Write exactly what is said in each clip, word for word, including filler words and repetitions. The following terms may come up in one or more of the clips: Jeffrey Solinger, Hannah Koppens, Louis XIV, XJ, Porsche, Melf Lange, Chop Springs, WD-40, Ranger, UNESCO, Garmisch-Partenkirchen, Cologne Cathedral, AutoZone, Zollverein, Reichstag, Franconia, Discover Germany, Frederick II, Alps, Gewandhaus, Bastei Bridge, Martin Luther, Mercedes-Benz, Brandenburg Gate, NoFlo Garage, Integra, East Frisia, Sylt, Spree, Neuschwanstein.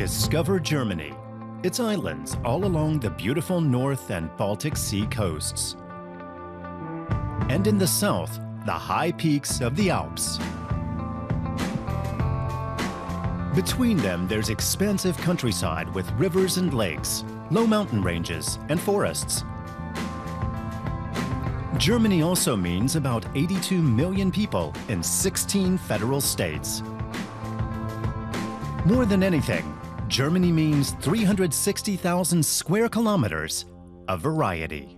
Discover Germany, its islands all along the beautiful North and Baltic Sea coasts. And in the south, the high peaks of the Alps. Between them, there's expansive countryside with rivers and lakes, low mountain ranges, and forests. Germany also means about eighty-two million people in sixteen federal states. More than anything, Germany means three hundred sixty thousand square kilometers of variety.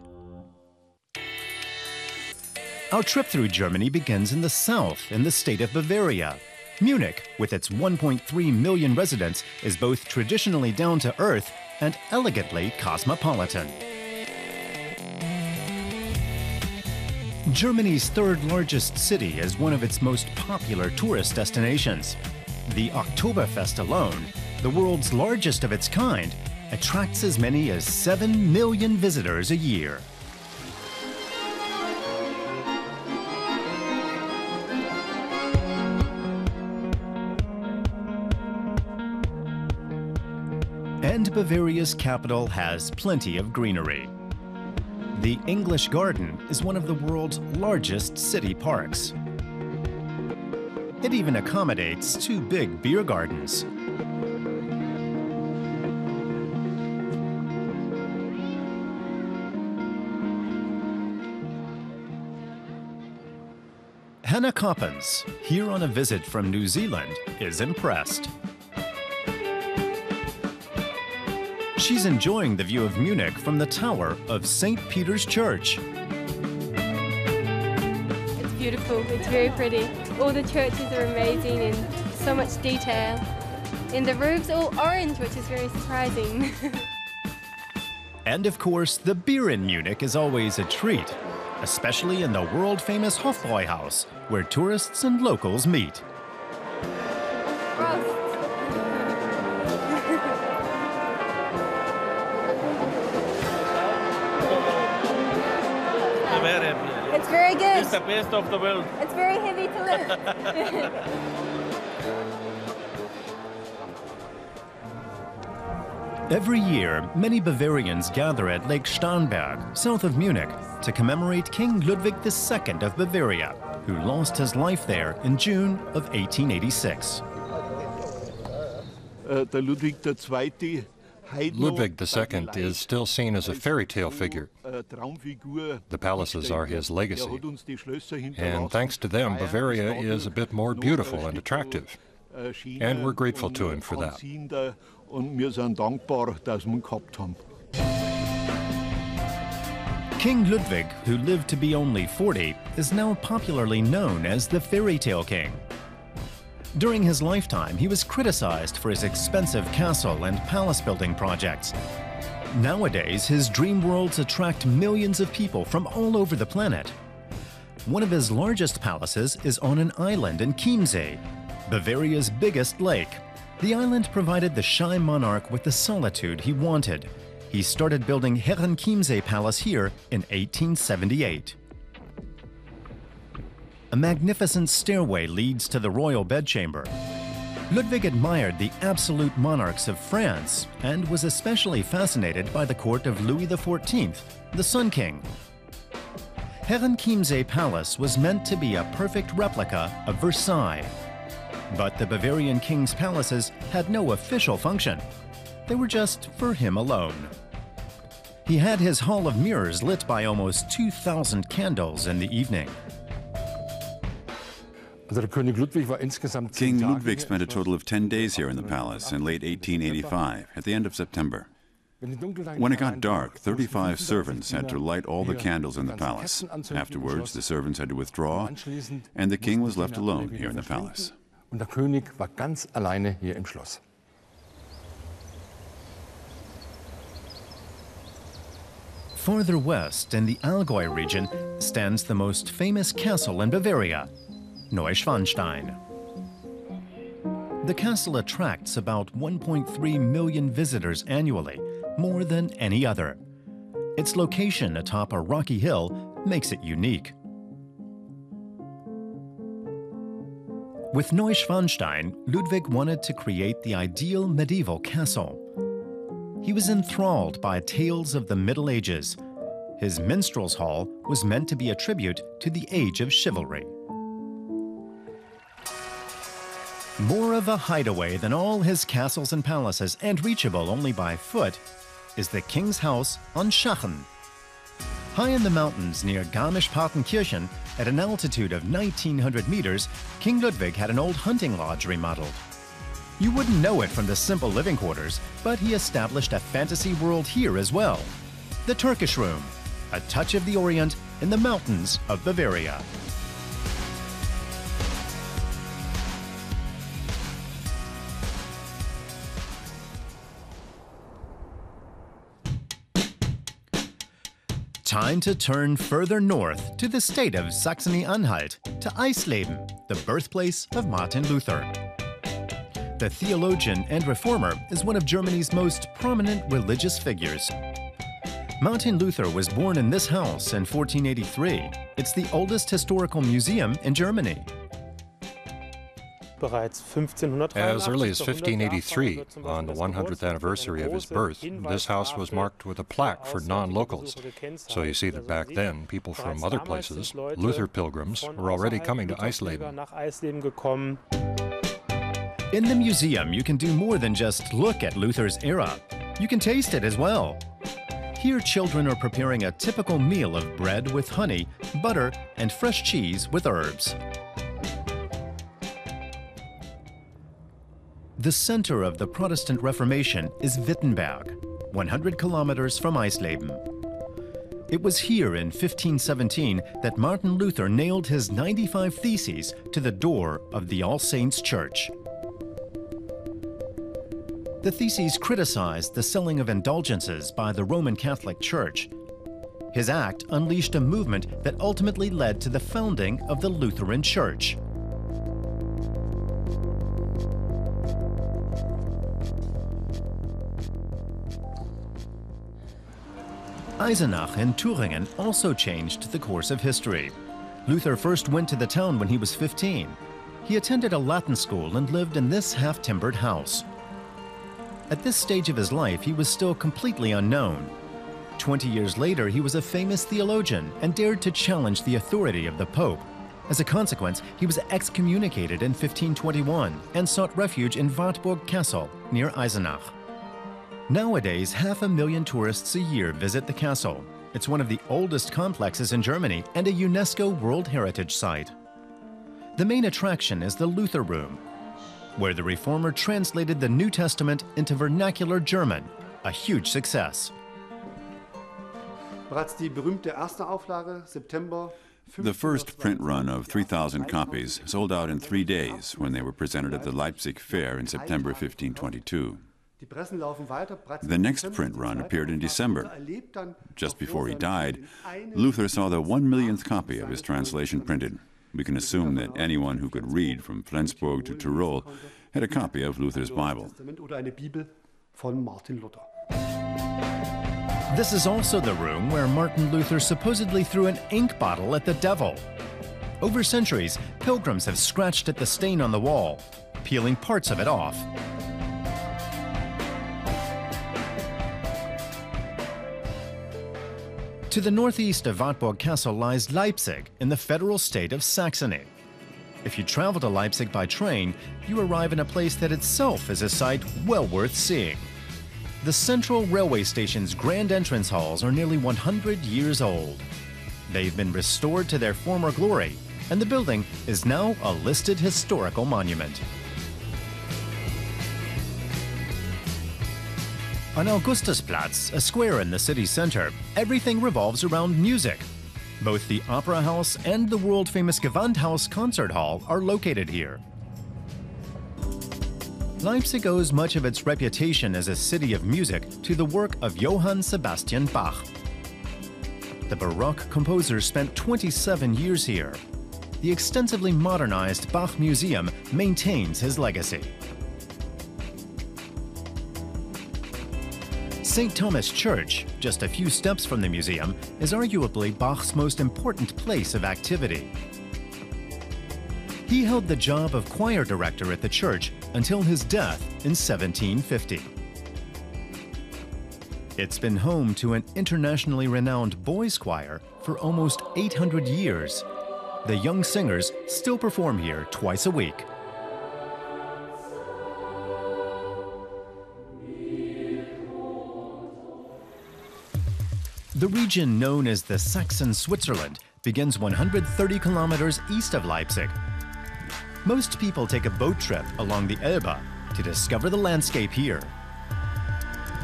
Our trip through Germany begins in the south in the state of Bavaria. Munich, with its one point three million residents, is both traditionally down-to-earth and elegantly cosmopolitan. Germany's third-largest city is one of its most popular tourist destinations. The Oktoberfest alone, the world's largest of its kind, attracts as many as seven million visitors a year. And Bavaria's capital has plenty of greenery. The English Garden is one of the world's largest city parks. It even accommodates two big beer gardens. Hannah Koppens, here on a visit from New Zealand, is impressed. She's enjoying the view of Munich from the tower of Saint Peter's Church. It's beautiful, it's very pretty. All the churches are amazing and so much detail. And the roof's all orange, which is very surprising. And of course, the beer in Munich is always a treat, especially in the world-famous Hofbräuhaus, where tourists and locals meet. Ross. It's very good. It's the best of the world. It's very heavy to lift. Every year, many Bavarians gather at Lake Starnberg, south of Munich, to commemorate King Ludwig the Second of Bavaria, who lost his life there in June of eighteen eighty-six. Uh, the Ludwig the Second. Ludwig the Second is still seen as a fairy tale figure. The palaces are his legacy. And thanks to them, Bavaria is a bit more beautiful and attractive. And we're grateful to him for that. King Ludwig, who lived to be only forty, is now popularly known as the Fairy Tale King. During his lifetime, he was criticized for his expensive castle and palace-building projects. Nowadays, his dream worlds attract millions of people from all over the planet. One of his largest palaces is on an island in Chiemsee, Bavaria's biggest lake. The island provided the shy monarch with the solitude he wanted. He started building Herren Chiemsee Palace here in eighteen seventy-eight. A magnificent stairway leads to the royal bedchamber. Ludwig admired the absolute monarchs of France and was especially fascinated by the court of Louis the Fourteenth, the Sun King. Herren Chiemsee Palace was meant to be a perfect replica of Versailles. But the Bavarian king's palaces had no official function. They were just for him alone. He had his hall of mirrors lit by almost two thousand candles in the evening. King Ludwig spent a total of ten days here in the palace in late eighteen eighty-five, at the end of September. When it got dark, thirty-five servants had to light all the candles in the palace. Afterwards, the servants had to withdraw, and the king was left alone here in the palace. Farther west, in the Allgäu region, stands the most famous castle in Bavaria, Neuschwanstein. The castle attracts about one point three million visitors annually, more than any other. Its location atop a rocky hill makes it unique. With Neuschwanstein, Ludwig wanted to create the ideal medieval castle. He was enthralled by tales of the Middle Ages. His minstrel's hall was meant to be a tribute to the age of chivalry. More of a hideaway than all his castles and palaces, and reachable only by foot, is the King's House on Schachen. High in the mountains near Garmisch-Partenkirchen, at an altitude of nineteen hundred meters, King Ludwig had an old hunting lodge remodeled. You wouldn't know it from the simple living quarters, but he established a fantasy world here as well. The Turkish Room, a touch of the Orient in the mountains of Bavaria. Time to turn further north to the state of Saxony-Anhalt, to Eisleben, the birthplace of Martin Luther. The theologian and reformer is one of Germany's most prominent religious figures. Martin Luther was born in this house in fourteen eighty-three. It's the oldest historical museum in Germany. As early as fifteen eighty-three, on the one hundredth anniversary of his birth, this house was marked with a plaque for non-locals. So you see that back then, people from other places, Luther pilgrims, were already coming to Eisleben. In the museum, you can do more than just look at Luther's era. You can taste it as well. Here, children are preparing a typical meal of bread with honey, butter, and fresh cheese with herbs. The center of the Protestant Reformation is Wittenberg, one hundred kilometers from Eisleben. It was here in fifteen seventeen that Martin Luther nailed his ninety-five Theses to the door of the All Saints Church. The Theses criticized the selling of indulgences by the Roman Catholic Church. His act unleashed a movement that ultimately led to the founding of the Lutheran Church. Eisenach in Thuringen also changed the course of history. Luther first went to the town when he was fifteen. He attended a Latin school and lived in this half-timbered house. At this stage of his life, he was still completely unknown. Twenty years later, he was a famous theologian and dared to challenge the authority of the Pope. As a consequence, he was excommunicated in fifteen twenty-one and sought refuge in Wartburg Castle near Eisenach. Nowadays, half a million tourists a year visit the castle. It's one of the oldest complexes in Germany and a UNESCO World Heritage Site. The main attraction is the Luther Room, where the reformer translated the New Testament into vernacular German, a huge success. The first print run of three thousand copies sold out in three days when they were presented at the Leipzig Fair in September fifteen twenty-two. The next print run appeared in December. Just before he died, Luther saw the one millionth copy of his translation printed. We can assume that anyone who could read from Flensburg to Tyrol had a copy of Luther's Bible. This is also the room where Martin Luther supposedly threw an ink bottle at the devil. Over centuries, pilgrims have scratched at the stain on the wall, peeling parts of it off. To the northeast of Wartburg Castle lies Leipzig, in the federal state of Saxony. If you travel to Leipzig by train, you arrive in a place that itself is a sight well worth seeing. The Central Railway Station's grand entrance halls are nearly one hundred years old. They've been restored to their former glory, and the building is now a listed historical monument. On Augustusplatz, a square in the city center, everything revolves around music. Both the Opera House and the world-famous Gewandhaus concert hall are located here. Leipzig owes much of its reputation as a city of music to the work of Johann Sebastian Bach. The Baroque composer spent twenty-seven years here. The extensively modernized Bach Museum maintains his legacy. Saint Thomas Church, just a few steps from the museum, is arguably Bach's most important place of activity. He held the job of choir director at the church until his death in seventeen fifty. It's been home to an internationally renowned boys' choir for almost eight hundred years. The young singers still perform here twice a week. The region known as the Saxon Switzerland begins one hundred thirty kilometers east of Leipzig. Most people take a boat trip along the Elbe to discover the landscape here.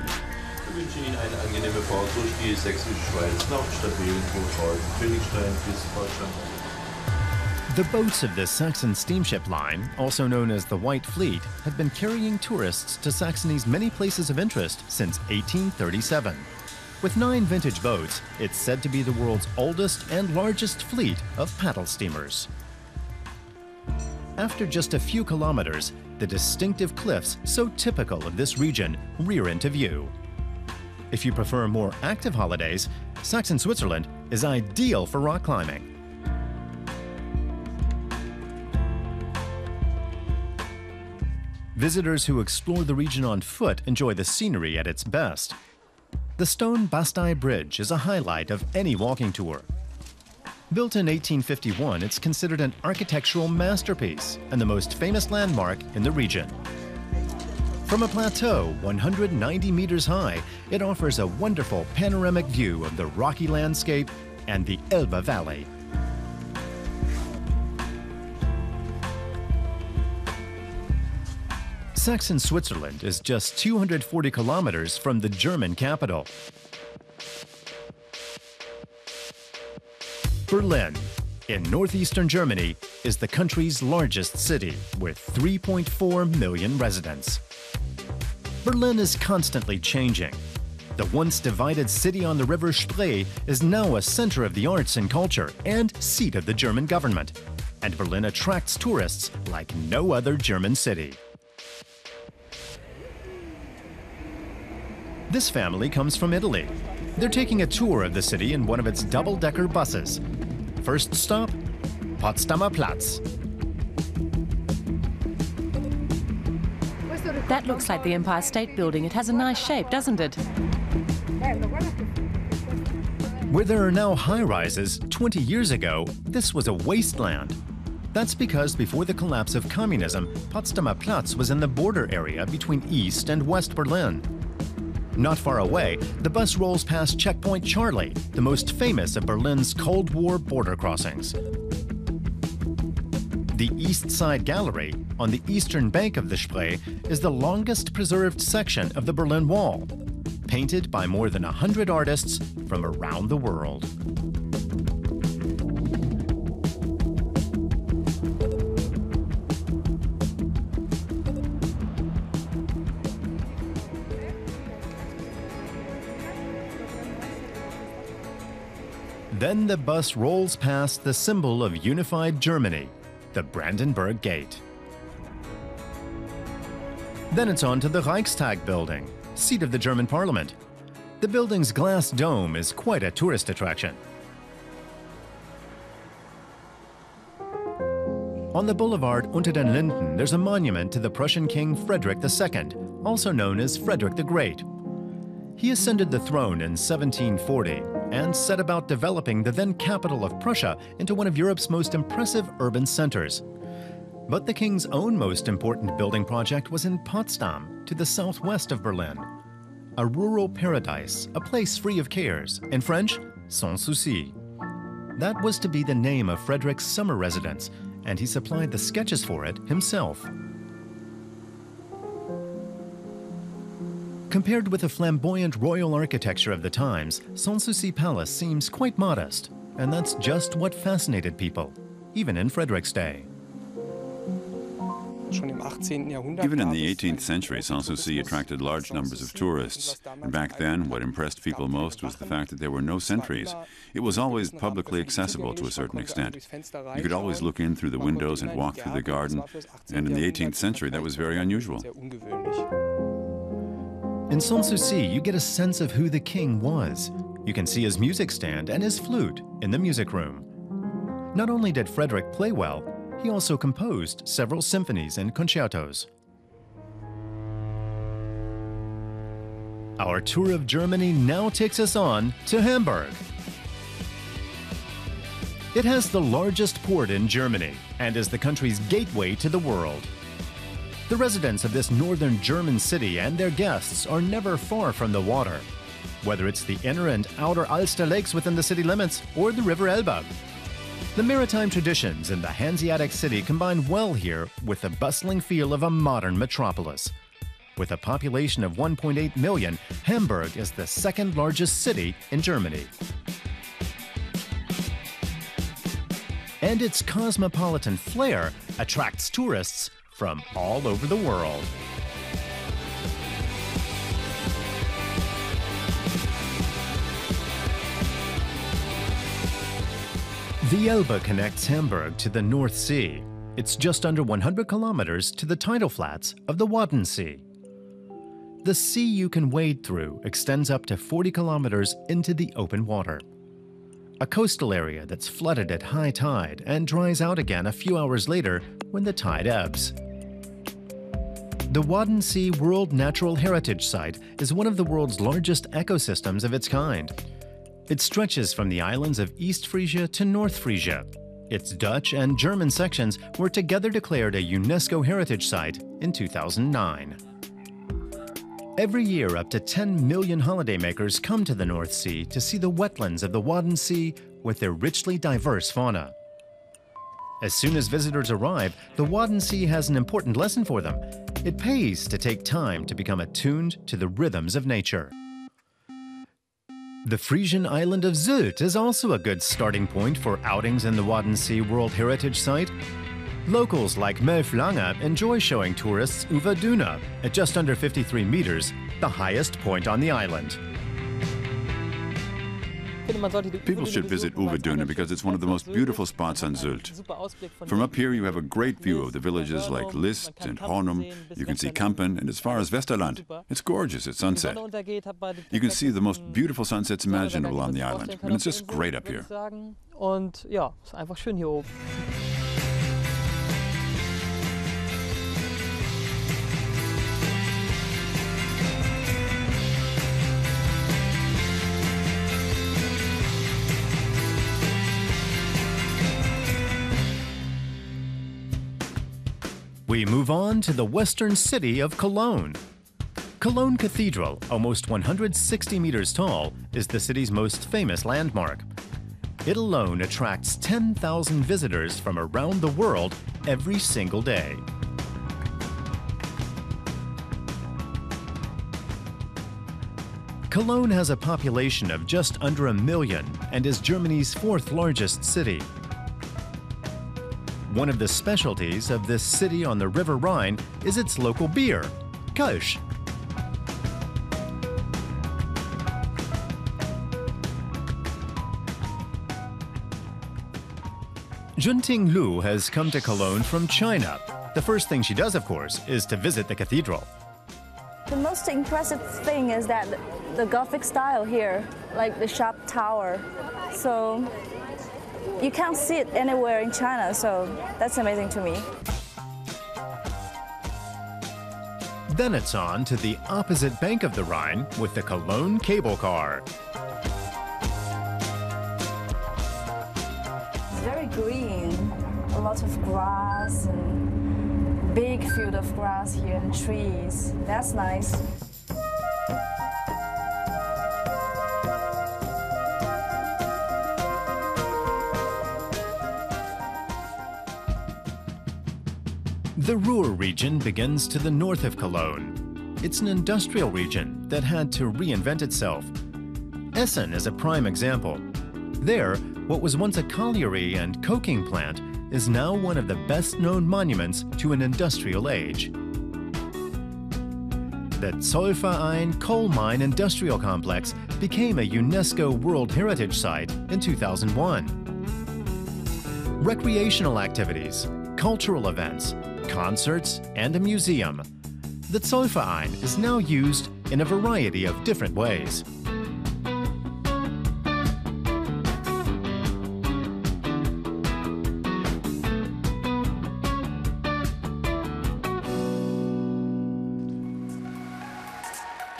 Ich wünsche Ihnen eine angenehme Fahrt durch die Sächsische Schweiz nach Stabilen, Königstein bis Deutschland. The boats of the Saxon steamship line, also known as the White Fleet, have been carrying tourists to Saxony's many places of interest since eighteen thirty-seven. With nine vintage boats, it's said to be the world's oldest and largest fleet of paddle steamers. After just a few kilometers, the distinctive cliffs so typical of this region rear into view. If you prefer more active holidays, Saxon Switzerland is ideal for rock climbing. Visitors who explore the region on foot enjoy the scenery at its best. The stone Bastei Bridge is a highlight of any walking tour. Built in eighteen fifty-one, it's considered an architectural masterpiece and the most famous landmark in the region. From a plateau one hundred ninety meters high, it offers a wonderful panoramic view of the rocky landscape and the Elbe Valley. Saxon Switzerland is just two hundred forty kilometers from the German capital, Berlin. In northeastern Germany, is the country's largest city, with three point four million residents. Berlin is constantly changing. The once divided city on the river Spree is now a center of the arts and culture and seat of the German government. And Berlin attracts tourists like no other German city. This family comes from Italy. They're taking a tour of the city in one of its double-decker buses. First stop, Potsdamer Platz. That looks like the Empire State Building. It has a nice shape, doesn't it? Where there are now high-rises, twenty years ago, this was a wasteland. That's because before the collapse of communism, Potsdamer Platz was in the border area between East and West Berlin. Not far away, the bus rolls past Checkpoint Charlie, the most famous of Berlin's Cold War border crossings. The East Side Gallery, on the eastern bank of the Spree, is the longest preserved section of the Berlin Wall, painted by more than one hundred artists from around the world. Then the bus rolls past the symbol of unified Germany, the Brandenburg Gate. Then it's on to the Reichstag building, seat of the German parliament. The building's glass dome is quite a tourist attraction. On the boulevard Unter den Linden, there's a monument to the Prussian King Frederick the Second, also known as Frederick the Great. He ascended the throne in seventeen forty. And set about developing the then capital of Prussia into one of Europe's most impressive urban centers. But the king's own most important building project was in Potsdam, to the southwest of Berlin. A rural paradise, a place free of cares, in French, sans souci. That was to be the name of Frederick's summer residence, and he supplied the sketches for it himself. Compared with the flamboyant royal architecture of the times, Sanssouci Palace seems quite modest, and that's just what fascinated people, even in Frederick's day. Even in the eighteenth century, Sanssouci attracted large numbers of tourists. And back then, what impressed people most was the fact that there were no sentries. It was always publicly accessible to a certain extent. You could always look in through the windows and walk through the garden, and in the eighteenth century, that was very unusual. In Sanssouci, you get a sense of who the king was. You can see his music stand and his flute in the music room. Not only did Frederick play well, He also composed several symphonies and concertos. Our tour of Germany now takes us on to Hamburg. It has the largest port in Germany and is the country's gateway to the world. The residents of this northern German city and their guests are never far from the water, whether it's the inner and outer Alster lakes within the city limits or the River Elbe. The maritime traditions in the Hanseatic city combine well here with the bustling feel of a modern metropolis. With a population of one point eight million, Hamburg is the second largest city in Germany. And its cosmopolitan flair attracts tourists from all over the world. The Elbe connects Hamburg to the North Sea. It's just under one hundred kilometers to the tidal flats of the Wadden Sea. The sea you can wade through extends up to forty kilometers into the open water. A coastal area that's flooded at high tide and dries out again a few hours later when the tide ebbs. The Wadden Sea World Natural Heritage Site is one of the world's largest ecosystems of its kind. It stretches from the islands of East Frisia to North Frisia. Its Dutch and German sections were together declared a UNESCO Heritage Site in two thousand nine. Every year, up to ten million holidaymakers come to the North Sea to see the wetlands of the Wadden Sea with their richly diverse fauna. As soon as visitors arrive, the Wadden Sea has an important lesson for them. It pays to take time to become attuned to the rhythms of nature. The Frisian island of Sylt is also a good starting point for outings in the Wadden Sea World Heritage Site. Locals like Melf Lange enjoy showing tourists Uwe Düne at just under fifty-three meters, the highest point on the island. People should visit Uwe Düne because it's one of the most beautiful spots on Sylt. From up here you have a great view of the villages like List and Hornum, you can see Kampen and as far as Westerland. It's gorgeous at sunset. You can see the most beautiful sunsets imaginable on the island, and it's just great up here. We move on to the western city of Cologne. Cologne Cathedral, almost one hundred sixty meters tall, is the city's most famous landmark. It alone attracts ten thousand visitors from around the world every single day. Cologne has a population of just under a million and is Germany's fourth largest city. One of the specialties of this city on the River Rhine is its local beer, Kölsch. Junting Liu has come to Cologne from China. The first thing she does, of course, is to visit the cathedral. The most impressive thing is that the Gothic style here, like the sharp tower. So you can't see it anywhere in China, so that's amazing to me. Then it's on to the opposite bank of the Rhine with the Cologne cable car. It's very green, a lot of grass, and big field of grass here and trees. That's nice. The Ruhr region begins to the north of Cologne. It's an industrial region that had to reinvent itself. Essen is a prime example. There, what was once a colliery and coking plant is now one of the best-known monuments to an industrial age. The Zollverein coal mine industrial complex became a UNESCO World Heritage Site in two thousand one. Recreational activities, cultural events, concerts, and a museum. The Zollverein is now used in a variety of different ways.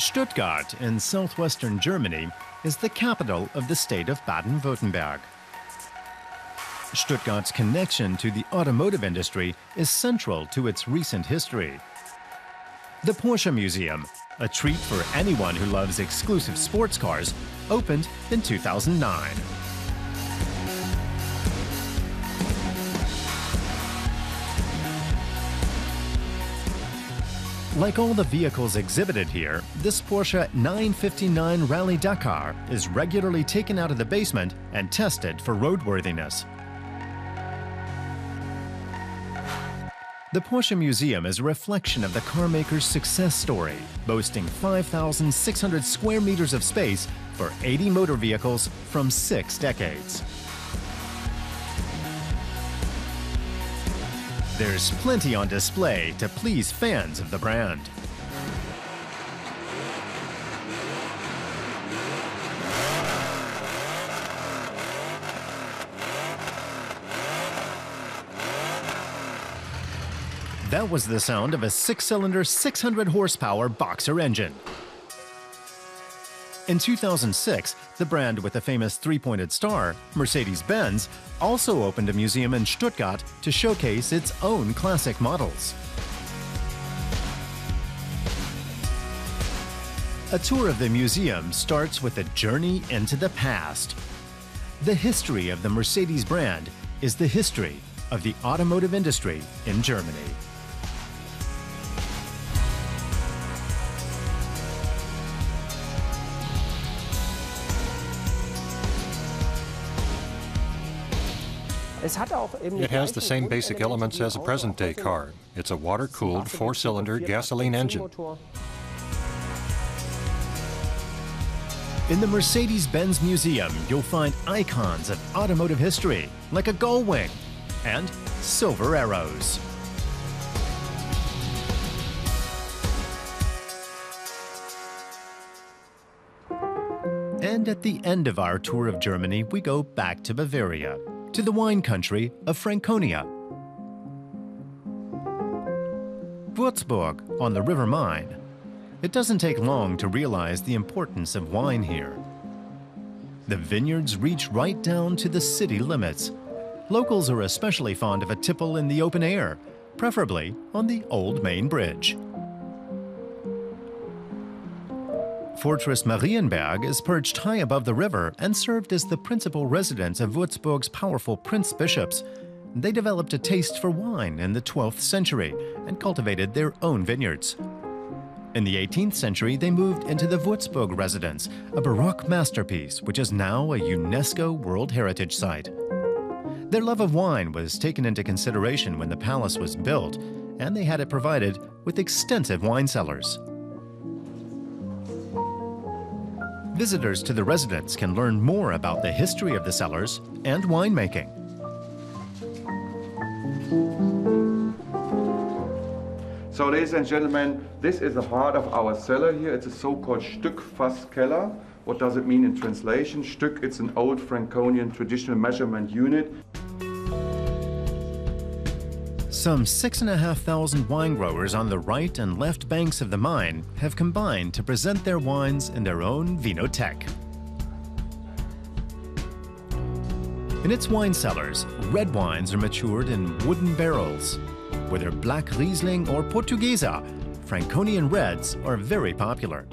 Stuttgart in southwestern Germany is the capital of the state of Baden-Württemberg. Stuttgart's connection to the automotive industry is central to its recent history. The Porsche Museum, a treat for anyone who loves exclusive sports cars, opened in two thousand nine. Like all the vehicles exhibited here, this Porsche nine fifty-nine Rallye Dakar is regularly taken out of the basement and tested for roadworthiness. The Porsche Museum is a reflection of the carmaker's success story, boasting five thousand six hundred square meters of space for eighty motor vehicles from six decades. There's plenty on display to please fans of the brand. That was the sound of a six-cylinder, six hundred horsepower boxer engine. In two thousand six, the brand with the famous three-pointed star, Mercedes-Benz, also opened a museum in Stuttgart to showcase its own classic models. A tour of the museum starts with a journey into the past. The history of the Mercedes brand is the history of the automotive industry in Germany. It has the same basic elements as a present-day car. It's a water-cooled, four-cylinder gasoline engine. In the Mercedes-Benz Museum, you'll find icons of automotive history, like a gull wing and silver arrows. And at the end of our tour of Germany, we go back to Bavaria, to the wine country of Franconia. Würzburg on the River Main. It doesn't take long to realize the importance of wine here. The vineyards reach right down to the city limits. Locals are especially fond of a tipple in the open air, preferably on the old main bridge. Fortress Marienberg is perched high above the river and served as the principal residence of Würzburg's powerful prince-bishops. They developed a taste for wine in the twelfth century and cultivated their own vineyards. In the eighteenth century, they moved into the Würzburg residence, a Baroque masterpiece which is now a UNESCO World Heritage Site. Their love of wine was taken into consideration when the palace was built, and they had it provided with extensive wine cellars. Visitors to the residence can learn more about the history of the cellars and winemaking. So, ladies and gentlemen, this is the heart of our cellar here. It's a so-called Stückfasskeller. What does it mean in translation? Stück, it's an old Franconian traditional measurement unit. Some six and a half thousand wine growers on the right and left banks of the Main have combined to present their wines in their own Vinothek. In its wine cellars, red wines are matured in wooden barrels. Whether Black Riesling or Portuguesa, Franconian reds are very popular.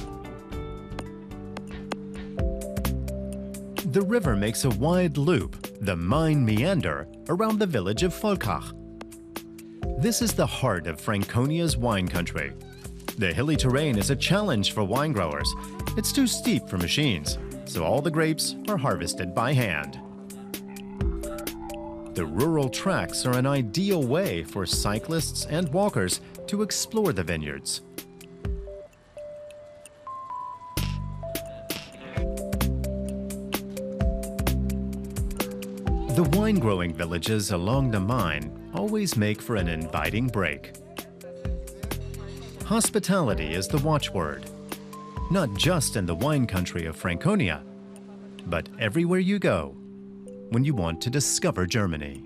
The river makes a wide loop, the Main meander, around the village of Volkach. This is the heart of Franconia's wine country. The hilly terrain is a challenge for wine growers. It's too steep for machines, so all the grapes are harvested by hand. The rural tracks are an ideal way for cyclists and walkers to explore the vineyards. The wine-growing villages along the Main always make for an inviting break. Hospitality is the watchword, not just in the wine country of Franconia, but everywhere you go when you want to discover Germany.